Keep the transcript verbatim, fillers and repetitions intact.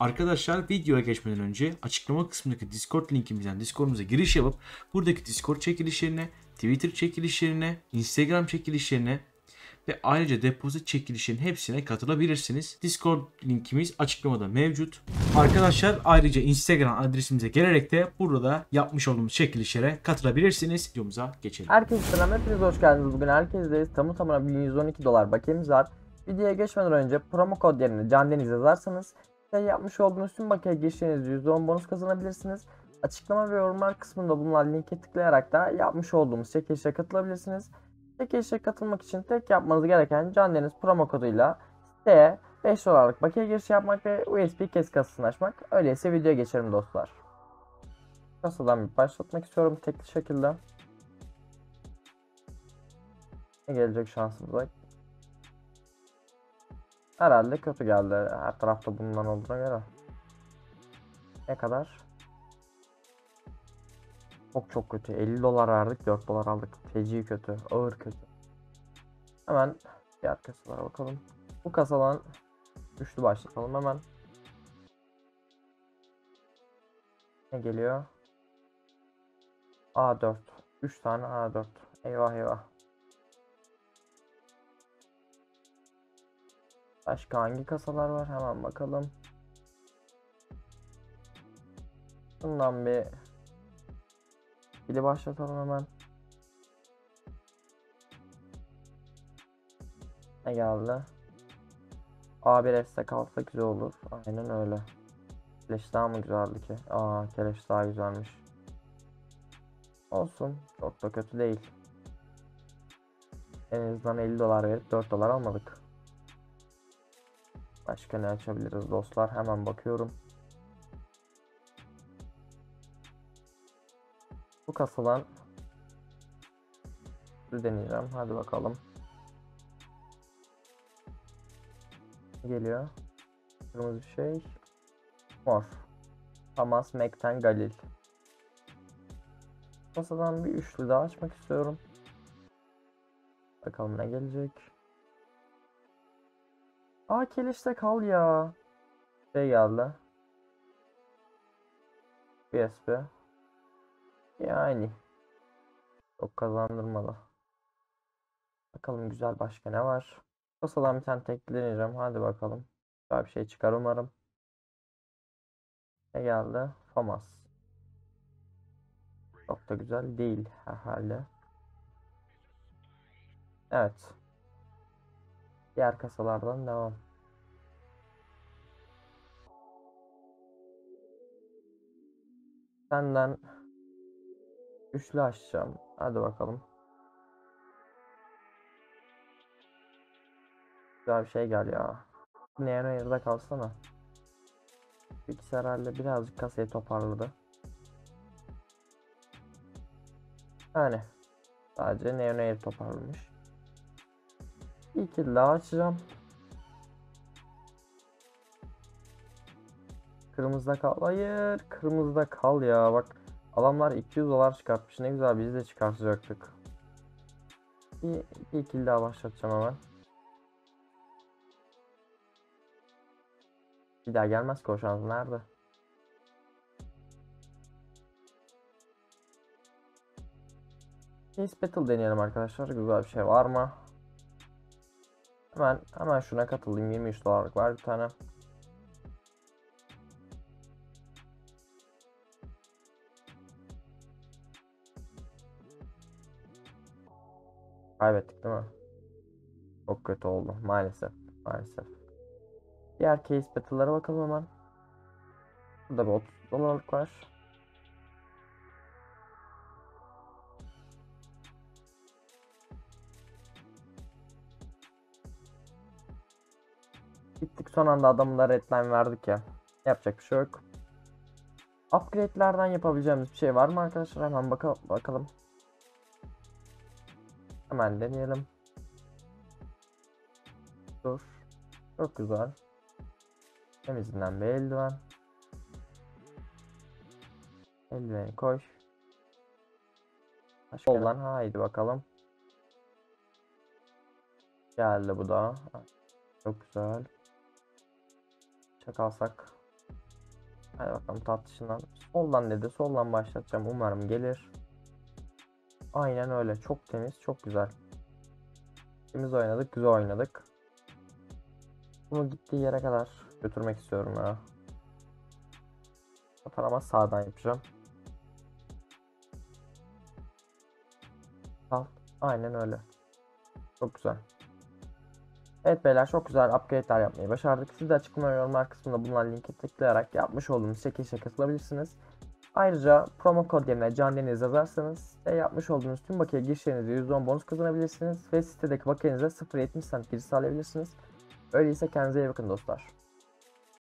Arkadaşlar videoya geçmeden önce açıklama kısmındaki Discord linkimizden Discord'umuza giriş yapıp buradaki Discord çekilişlerine, Twitter çekilişlerine, Instagram çekilişlerine ve ayrıca depozit çekilişinin hepsine katılabilirsiniz. Discord linkimiz açıklamada mevcut. Arkadaşlar ayrıca Instagram adresimize gelerek de burada yapmış olduğumuz çekilişlere katılabilirsiniz. Videomuza geçelim. Herkese selam, hepiniz hoş geldiniz. Bugün herkesteyiz. Tamı tamına bin yüz on iki dolar bakiyemiz var. Videoya geçmeden önce promo kod yerine candeniz yazarsanız size yapmış olduğunuz tüm bakiye girişleriniz yüzde on bonus kazanabilirsiniz. Açıklama ve yorumlar kısmında bulunan linke tıklayarak da yapmış olduğumuz çekilişe katılabilirsiniz. Çekilişe katılmak için tek yapmanız gereken candeniz promo koduyla siteye beş dolarlık bakiye girişi yapmak ve U S B kes kasasını açmak. Öyleyse videoya geçelim dostlar. Kasadan bir başlatmak istiyorum tekli şekilde. Ne gelecek şansımıza? Herhalde kötü geldi. Her tarafta bundan olduğuna göre. Ne kadar? Çok çok kötü. elli dolar verdik, dört dolar aldık. Feci kötü, ağır kötü. Hemen diğer kasalara bakalım. Bu kasadan üçlü başlatalım hemen. Ne geliyor? A dört. üç tane A dört. Eyvah eyvah. Başka hangi kasalar var? Hemen bakalım. Bundan bir biri başlatalım hemen. Ne geldi? A bir S'de kalsa güzel olur. Aynen öyle. Keleş daha mı güzeldi ki? Aa, keleş daha güzelmiş. Olsun. Çok da kötü değil. En azından elli dolar verip dört dolar almadık. Başka ne açabiliriz dostlar? Hemen bakıyorum. Bu kasadan deneyeceğim. Hadi bakalım. Geliyor. Kırmızı şey. Mor. Hamas, Mekten, Galil. Kasadan bir üçlü daha açmak istiyorum. Bakalım ne gelecek. Aa, kelişte kal ya. Şey geldi. U S B. Yani. Çok kazandırmalı. Bakalım güzel başka ne var. Kasadan bir tane tekli deneyeceğim. Hadi bakalım. Güzel bir şey çıkar umarım. Ne geldi? Famas. Çok da güzel değil herhalde. Evet. Diğer kasalardan devam. Senden üçlü açacağım. Hadi bakalım. Güzel bir şey gel ya. Neon yarıda kalsana. İkisi herhalde birazcık kasayı toparladı. Yani sadece Neon yarı toparlamış. İki daha açacağım. Kırmızıda kal. Hayır, kırmızıda kal ya. Bak adamlar iki yüz dolar çıkartmış. Ne güzel, biz de çıkartacaktık. Bir iki ikili daha başlatacağım hemen. Bir daha gelmez ki o şans. Nerede? Case Battle deneyelim arkadaşlar. Güzel bir şey var mı? Hemen hemen şuna katılayım. yirmi üç dolarlık var bir tane. Kaybettik değil mi? Çok kötü oldu maalesef. Maalesef. Diğer case battle'lara bakalım hemen. Burada bir otuz dolarlık var. Gittik son anda adamlara redline verdik ya. Yapacak bir şey yok. Upgrade'lerden yapabileceğimiz bir şey var mı arkadaşlar? Hemen baka bakalım. Hemen deneyelim. Dur. Çok güzel. Temizinden bir eldiven. Eldiveni koy. Başka olan haydi bakalım. Geldi bu da. Çok güzel. Çakalsak. Hadi bakalım tatlışından. Soldan dedi. Soldan başlatacağım. Umarım gelir. Aynen öyle. Çok temiz. Çok güzel. İkimiz oynadık. Güzel oynadık. Bunu gittiği yere kadar götürmek istiyorum ya. Atar ama sağdan yapacağım. Al. Aynen öyle. Çok güzel. Evet beyler, çok güzel upgrade'ler yapmayı başardık. Siz de açıklama yorumlar kısmında bulunan linki tıklayarak yapmış olduğunuz çekilişe katılabilirsiniz. Ayrıca promo kod yerine candeniz yazarsanız siteye yapmış olduğunuz tüm bakiye girişlerinize yüzde on bonus kazanabilirsiniz ve sitedeki bakiyenize sıfır virgül yetmiş sent giriş sağlayabilirsiniz. Öyleyse kendinize iyi bakın dostlar.